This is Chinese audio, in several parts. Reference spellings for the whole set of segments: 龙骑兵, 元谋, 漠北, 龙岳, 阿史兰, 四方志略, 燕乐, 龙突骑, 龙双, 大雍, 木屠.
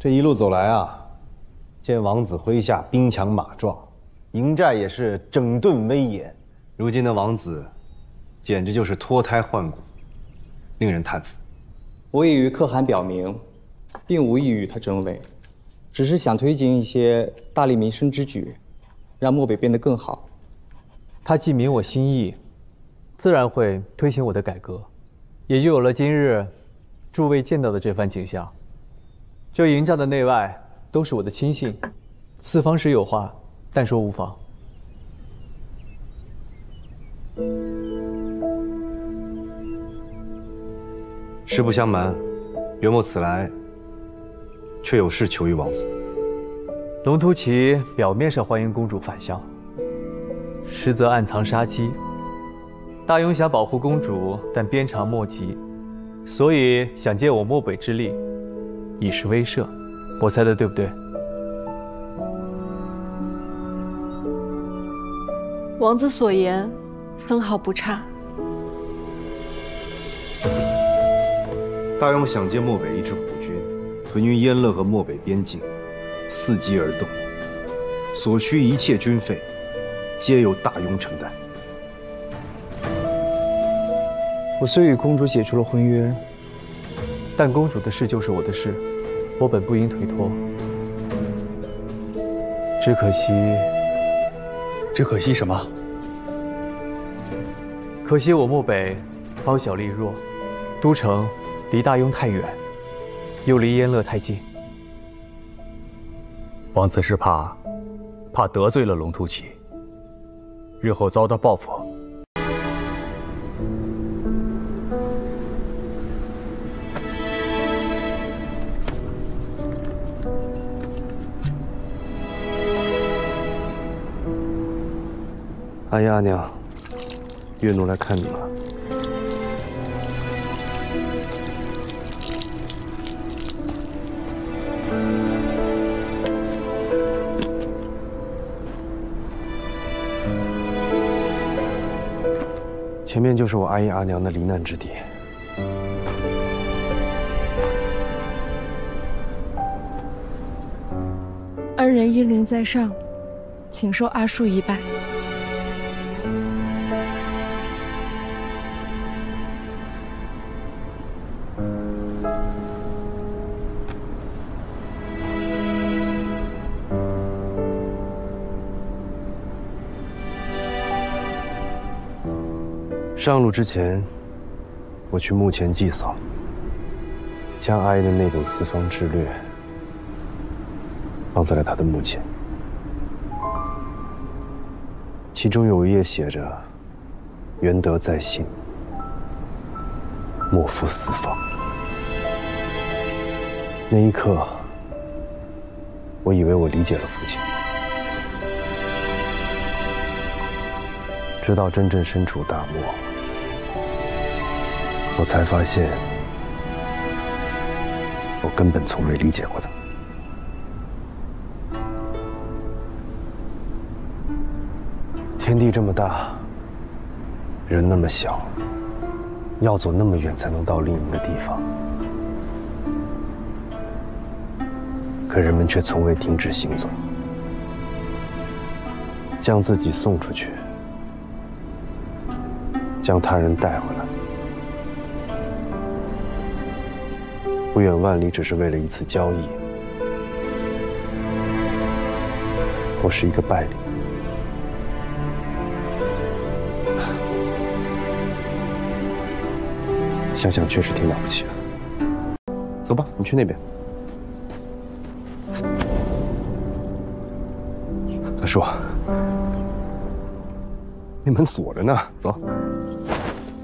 这一路走来啊，见王子麾下兵强马壮，营寨也是整顿威严。如今的王子，简直就是脱胎换骨，令人叹服。我已与可汗表明，并无意与他争位，只是想推进一些大利民生之举，让漠北变得更好。他既明我心意，自然会推行我的改革，也就有了今日诸位见到的这番景象。这营寨的内外都是我的亲信，四方时有话，但说无妨。实不相瞒，元谋此来，却有事求于王子。龙突骑表面上欢迎公主返乡，实则暗藏杀机。大雍想保护公主，但鞭长莫及，所以想借我漠北之力，以示威慑。我猜的对不对？王子所言，分毫不差。大雍想借漠北一支虎军，屯于燕乐和漠北边境，伺机而动，所需一切军费，皆由大雍承担。我虽与公主解除了婚约，但公主的事就是我的事，我本不应推脱。只可惜什么？可惜我漠北高小力弱，都城离大雍太远，又离燕乐太近。王子是怕得罪了龙突骑，日后遭到报复。 阿丫娘，月奴来看你了。前面就是我阿姨阿娘的罹难之地。恩人英灵在上，请受阿叔一拜。 上路之前，我去墓前祭扫，将阿姨的那本四方志略放在了她的墓前。其中有一页写着“元德在心，莫负四方”。那一刻，我以为我理解了父亲。 直到真正身处大漠，我才发现，我根本从未理解过他。天地这么大，人那么小，要走那么远才能到另一个地方，可人们却从未停止行走，将自己送出去。 将他人带回来，不远万里只是为了一次交易。我是一个败类，想想确实挺了不起的。走吧，你去那边。大叔，那门锁着呢，走。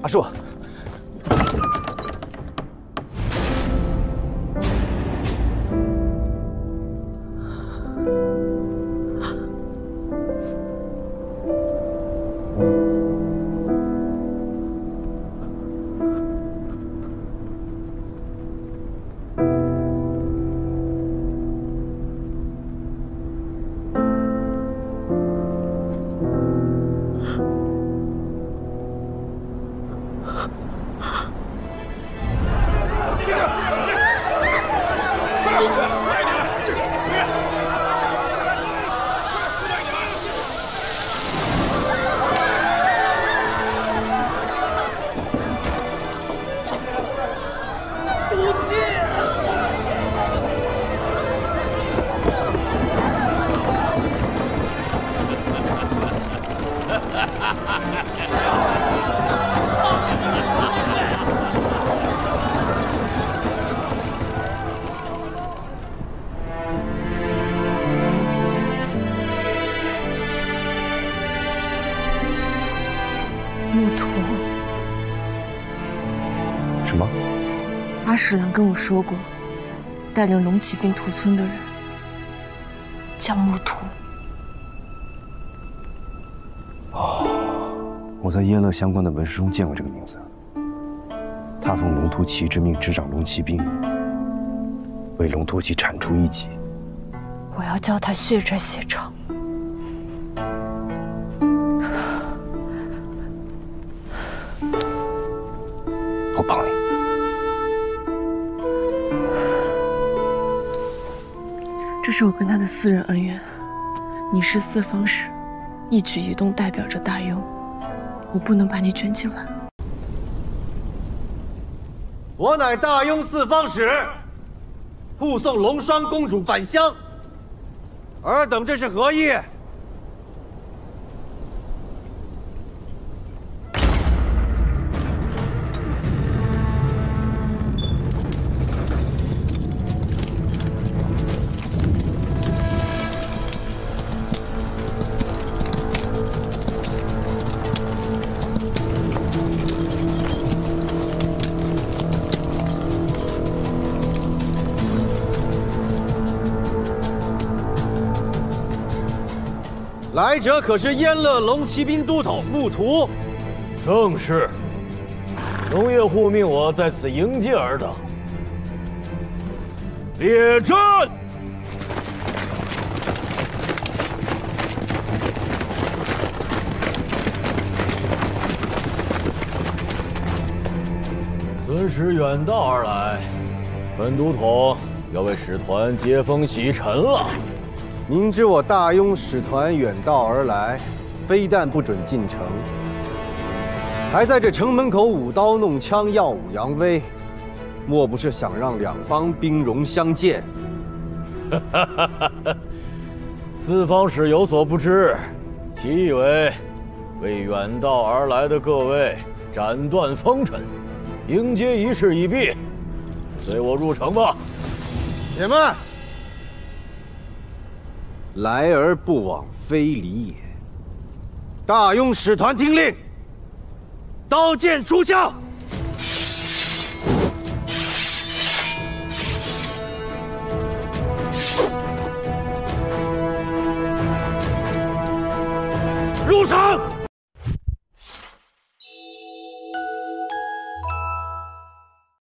阿叔，什么？阿史兰跟我说过，带领龙骑兵屠村的人叫木屠。哦，我在耶勒相关的文书中见过这个名字。他奉龙突骑之命执掌龙骑兵，为龙突骑铲除异己。我要教他血债血偿。 我帮你。这是我跟他的私人恩怨，你是四方使，一举一动代表着大幽，我不能把你卷进来。我乃大雍四方使，护送龙双公主返乡。尔等这是何意？ 来者可是燕乐龙骑兵都统木屠？正是。龙岳护命我在此迎接尔等。列阵！尊使远道而来，本都统要为使团接风洗尘了。 明知我大雍使团远道而来，非但不准进城，还在这城门口舞刀弄枪、耀武扬威，莫不是想让两方兵戎相见？四方使有所不知，其意为为远道而来的各位斩断风尘，迎接仪式已毕，随我入城吧，姐妹。 来而不往非礼也。大雍使团听令，刀剑出鞘。入城。